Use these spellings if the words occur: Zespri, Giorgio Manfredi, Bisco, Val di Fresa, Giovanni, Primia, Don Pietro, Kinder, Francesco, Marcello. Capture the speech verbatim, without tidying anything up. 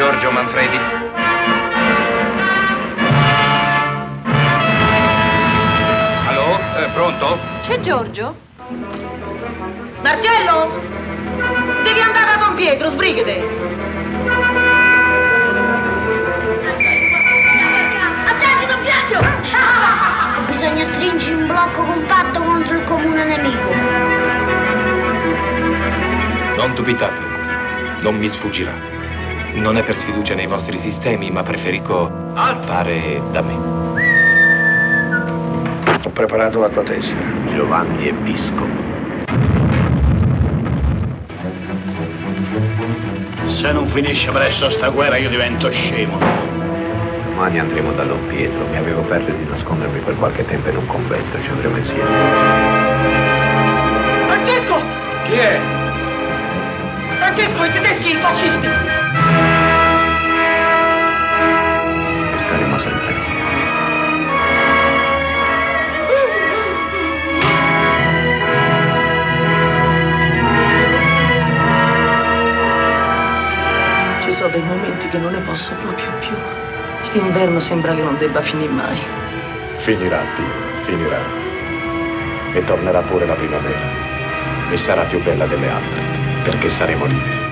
Giorgio Manfredi. Allora, eh, pronto? C'è Giorgio? Marcello? Devi andare a Don Pietro, sbrigate! Attenti, Don Pietro! Bisogna stringere un blocco compatto contro il comune nemico. Non dubitate, non mi sfuggirà. Non è per sfiducia nei vostri sistemi, ma preferisco fare da me. Ho preparato la tua tesi. Giovanni e Bisco. Se non finisce presto sta guerra io divento scemo. Domani andremo da Don Pietro. Mi avevo offerto di nascondermi per qualche tempo in un convento. Ci andremo insieme. Francesco! Chi è? Francesco, i tedeschi, i fascisti! Ci sono dei momenti che non ne posso proprio più. Quest'inverno sembra che non debba finire mai. Finirà, Dio, finirà. E tornerà pure la primavera. E sarà più bella delle altre, perché saremo liberi.